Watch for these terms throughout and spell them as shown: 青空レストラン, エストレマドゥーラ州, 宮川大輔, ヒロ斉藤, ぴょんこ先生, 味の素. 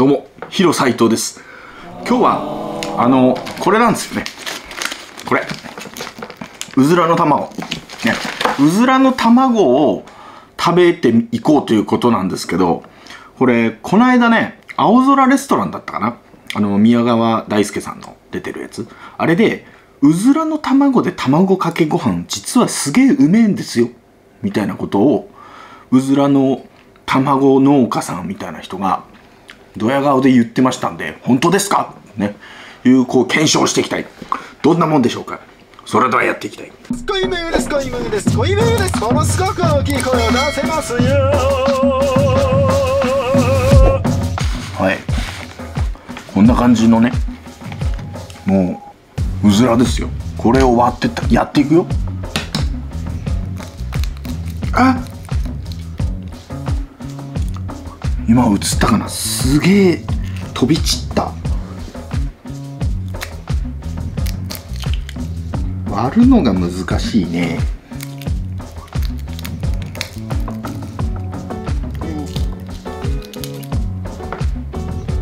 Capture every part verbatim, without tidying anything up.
どうも、ヒロ斉藤です。今日はあのこれなんですよね。これうずらの卵、ね、うずらの卵を食べていこうということなんですけど、これこの間ね、青空レストランだったかな、あの宮川大輔さんの出てるやつ、あれでうずらの卵で卵かけご飯実はすげえうめえんですよみたいなことをうずらの卵農家さんみたいな人がドヤ顔で言ってましたんで、本当ですかね、有効検証していきたい。どんなもんでしょうか。それではやっていきたい。恋夢です、恋夢です、恋夢です。ものすごく大きい声を出せますよ。はい、こんな感じのね、もううずらですよ。これを割ってったやっていくよ。あ、今映ったかな、すげえ飛び散った。割るのが難しいね。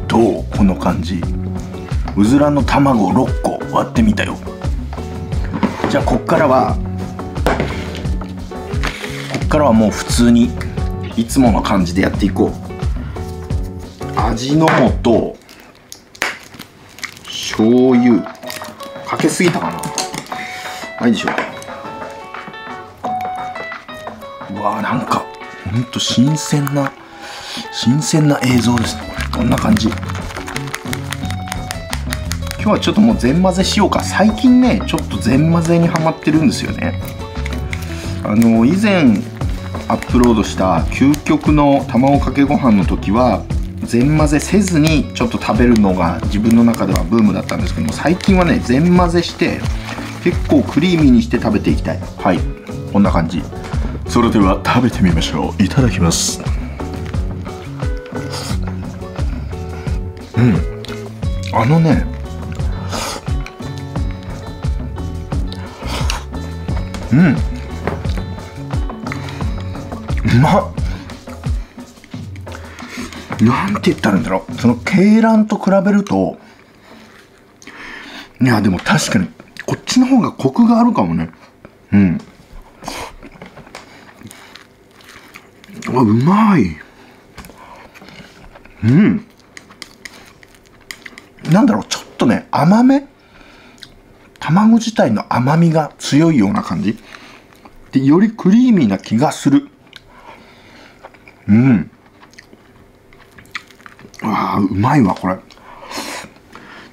どう、この感じ。うずらの卵ろっこ割ってみたよ。じゃあこっからはこっからはもう普通にいつもの感じでやっていこう。味の素、醤油、かけすぎたかな。ないでしょう。うわー、なんかほんと新鮮な新鮮な映像ですね。これこんな感じ。今日はちょっともう全混ぜしようか。最近ね、ちょっと全混ぜにハマってるんですよね。あの以前アップロードした究極の卵かけご飯の時は全混ぜせずにちょっと食べるのが自分の中ではブームだったんですけども、最近はね全混ぜして結構クリーミーにして食べていきたい。はい、こんな感じ。それでは食べてみましょう。いただきます。うん、あのね、うん、うまっ。なんて言ったらいいんだろう。その鶏卵と比べると、いやでも確かにこっちの方がコクがあるかもね。うん、あ、うまい。うん、なんだろう、ちょっとね甘め、卵自体の甘みが強いような感じで、よりクリーミーな気がする。うん、ああ、うまいわ、これ。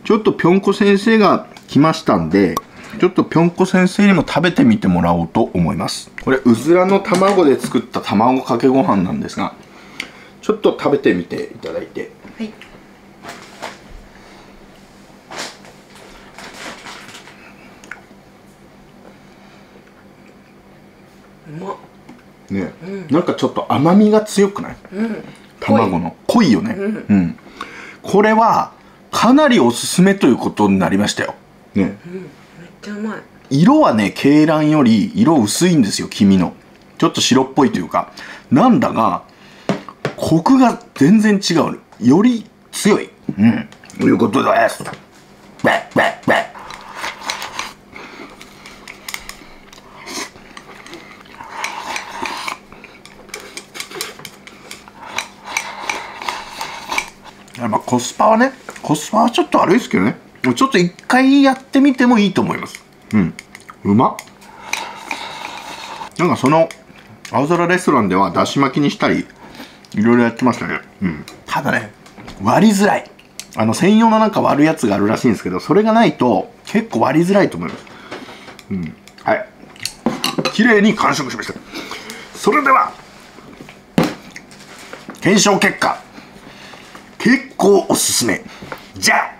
ちょっとぴょんこ先生が来ましたんで、ちょっとぴょんこ先生にも食べてみてもらおうと思います。これうずらの卵で作った卵かけご飯なんですが、ちょっと食べてみていただいて。はい、うまっね、うん、なんかちょっと甘みが強くない？うん、卵の濃いよね、うんうん、これはかなりおすすめということになりましたよ、ね、うん、めっちゃうまい。色はね、鶏卵より色薄いんですよ、黄身の。ちょっと白っぽいというかなんだが、コクが全然違う、より強い、うん、ということです。べべべ、まあ、コスパはね、コスパはちょっと悪いですけどね、ちょっと一回やってみてもいいと思います。うん、うまっ。なんかその青空レストランではだし巻きにしたりいろいろやってましたね。うん、ただね、割りづらい。あの専用のなんか割るやつがあるらしいんですけど、それがないと結構割りづらいと思います。うん、はい、綺麗に完食しました。それでは検証結果、結構おすすめ。じゃあ